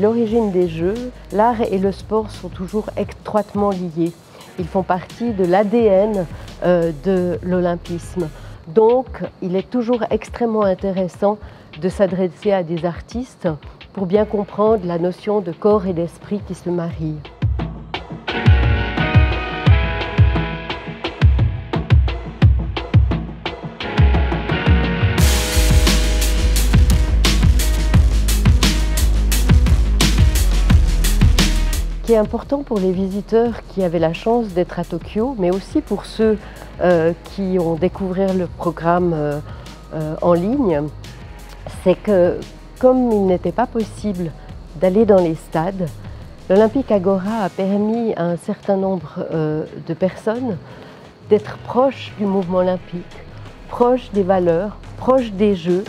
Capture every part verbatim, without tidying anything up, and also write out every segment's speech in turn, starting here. l'origine des Jeux, l'art et le sport sont toujours étroitement liés. Ils font partie de l'A D N euh, de l'olympisme. Donc, il est toujours extrêmement intéressant de s'adresser à des artistes pour bien comprendre la notion de corps et d'esprit qui se marient. C'est important pour les visiteurs qui avaient la chance d'être à Tokyo, mais aussi pour ceux euh, qui ont découvert le programme euh, euh, en ligne, c'est que comme il n'était pas possible d'aller dans les stades, l'Olympic Agora a permis à un certain nombre euh, de personnes d'être proches du mouvement olympique, proches des valeurs, proches des jeux.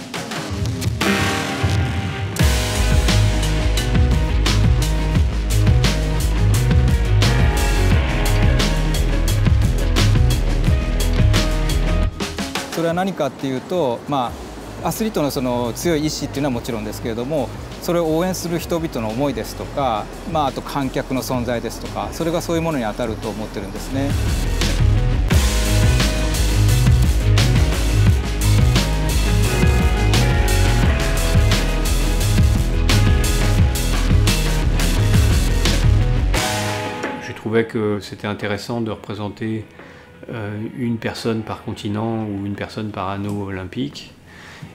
それは何かっていうと、まあ、アスリートのその強い意志っていうのはもちろんですけれども、それを応援する人々の思いですとか、まあ、あと観客の存在ですとか、それがそういうものに当たると思ってるんですね。Je trouvais que c'était intéressant de représenter une personne par continent ou une personne par anneau olympique,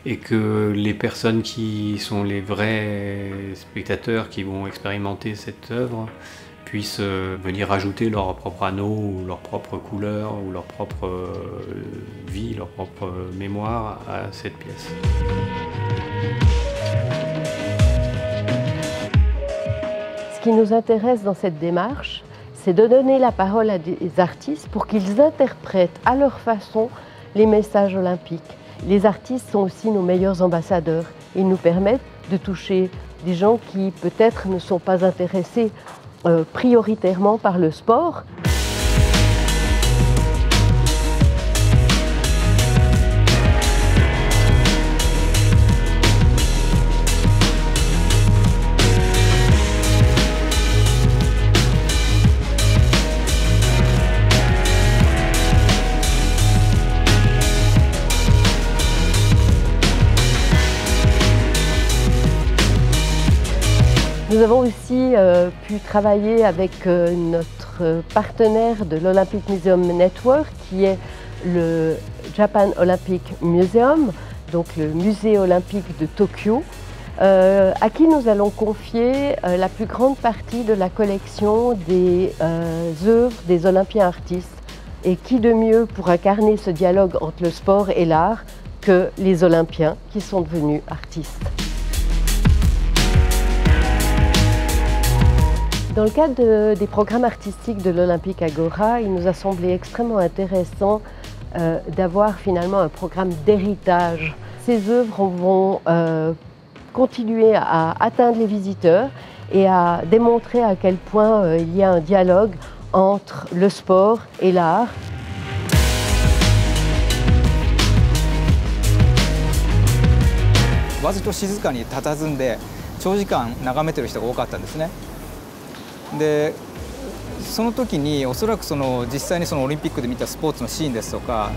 et que les personnes qui sont les vrais spectateurs qui vont expérimenter cette œuvre puissent venir ajouter leur propre anneau ou leur propre couleur ou leur propre vie, leur propre mémoire à cette pièce. Ce qui nous intéresse dans cette démarche, c'est de donner la parole à des artistes pour qu'ils interprètent à leur façon les messages olympiques. Les artistes sont aussi nos meilleurs ambassadeurs. Ils nous permettent de toucher des gens qui peut-être ne sont pas intéressés euh, prioritairement par le sport. Nous avons aussi euh, pu travailler avec euh, notre partenaire de l'Olympic Museum Network, qui est le Japan Olympic Museum, donc le musée olympique de Tokyo, euh, à qui nous allons confier euh, la plus grande partie de la collection des euh, œuvres des Olympiens artistes. Et qui de mieux pour incarner ce dialogue entre le sport et l'art que les Olympiens qui sont devenus artistes. Dans le cadre de, des programmes artistiques de l'Olympic Agora, il nous a semblé extrêmement intéressant euh, d'avoir finalement un programme d'héritage. Ces œuvres vont euh, continuer à atteindre les visiteurs et à démontrer à quel point euh, il y a un dialogue entre le sport et l'art.でその時におそらくその実際にそのオリンピックで見たスポーツのシーンですとか